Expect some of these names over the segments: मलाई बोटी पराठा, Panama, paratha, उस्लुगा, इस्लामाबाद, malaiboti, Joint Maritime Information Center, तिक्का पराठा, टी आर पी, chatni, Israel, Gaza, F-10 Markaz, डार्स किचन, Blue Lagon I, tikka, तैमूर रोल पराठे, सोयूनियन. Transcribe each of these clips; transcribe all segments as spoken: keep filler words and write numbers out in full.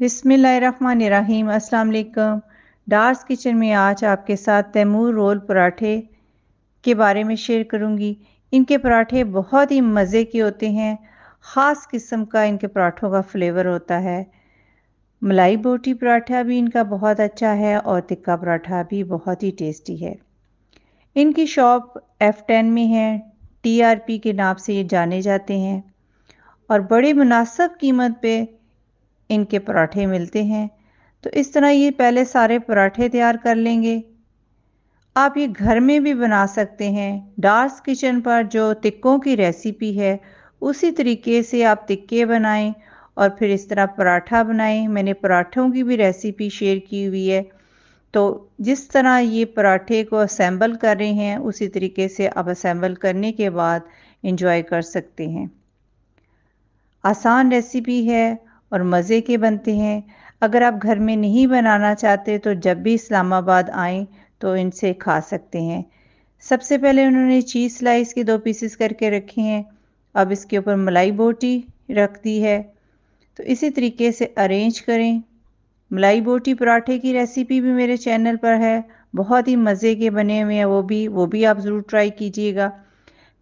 बिस्मिल्लाहिर्रहमानिर्रहीम। अस्सलाम वालेकुम। डार्स किचन में आज आपके साथ तैमूर रोल पराठे के बारे में शेयर करूंगी। इनके पराठे बहुत ही मज़े के होते हैं। ख़ास किस्म का इनके पराठों का फ्लेवर होता है। मलाई बोटी पराठा भी इनका बहुत अच्छा है और तिक्का पराठा भी बहुत ही टेस्टी है। इनकी शॉप एफ़ टेन में है। टी आर पी के नाम से ये जाने जाते हैं और बड़े मुनासिब कीमत पे इनके पराठे मिलते हैं। तो इस तरह ये पहले सारे पराठे तैयार कर लेंगे। आप ये घर में भी बना सकते हैं। डार्स किचन पर जो तिक्कों की रेसिपी है उसी तरीके से आप तिक्के बनाएं और फिर इस तरह पराठा बनाएं। मैंने पराठों की भी रेसिपी शेयर की हुई है। तो जिस तरह ये पराठे को असेंबल कर रहे हैं उसी तरीके से आप असेंबल करने के बाद इंजॉय कर सकते हैं। आसान रेसिपी है और मज़े के बनते हैं। अगर आप घर में नहीं बनाना चाहते तो जब भी इस्लामाबाद आएँ तो इनसे खा सकते हैं। सबसे पहले उन्होंने चीज़ स्लाइस के दो पीसेस करके रखे हैं। अब इसके ऊपर मलाई बोटी रख दी है। तो इसी तरीके से अरेंज करें। मलाई बोटी पराठे की रेसिपी भी मेरे चैनल पर है, बहुत ही मज़े के बने हुए हैं। वो भी वो भी आप ज़रूर ट्राई कीजिएगा।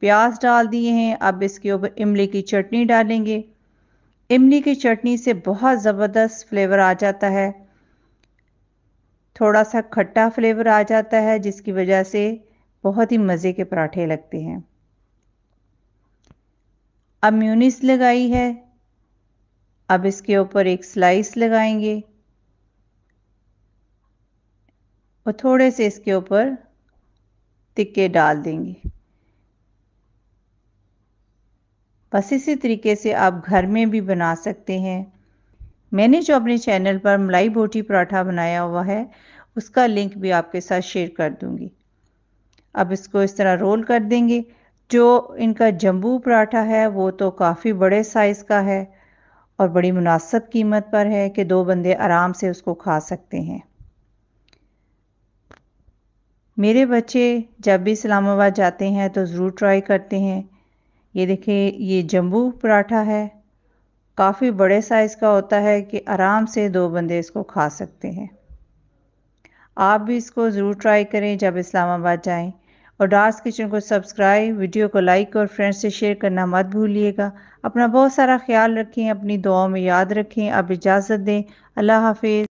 प्याज डाल दिए हैं। अब इसके ऊपर इमली की चटनी डालेंगे। इमली की चटनी से बहुत ज़बरदस्त फ्लेवर आ जाता है। थोड़ा सा खट्टा फ्लेवर आ जाता है जिसकी वजह से बहुत ही मज़े के पराठे लगते हैं। अब म्यूनिस लगाई है। अब इसके ऊपर एक स्लाइस लगाएंगे और थोड़े से इसके ऊपर तिक्के डाल देंगे। बस इसी तरीके से आप घर में भी बना सकते हैं। मैंने जो अपने चैनल पर मलाई बोटी पराठा बनाया हुआ है उसका लिंक भी आपके साथ शेयर कर दूंगी। अब इसको इस तरह रोल कर देंगे। जो इनका जंबू पराठा है वो तो काफ़ी बड़े साइज़ का है और बड़ी मुनासिब कीमत पर है कि दो बंदे आराम से उसको खा सकते हैं। मेरे बच्चे जब भी इस्लामाबाद जाते हैं तो ज़रूर ट्राई करते हैं। ये देखिए, ये जंबू पराठा है, काफ़ी बड़े साइज़ का होता है कि आराम से दो बंदे इसको खा सकते हैं। आप भी इसको ज़रूर ट्राई करें जब इस्लामाबाद जाएं। और डार्स किचन को सब्सक्राइब, वीडियो को लाइक और फ्रेंड्स से शेयर करना मत भूलिएगा। अपना बहुत सारा ख्याल रखें, अपनी दुआओं में याद रखें। अब इजाज़त दें। अल्लाह हाफिज़।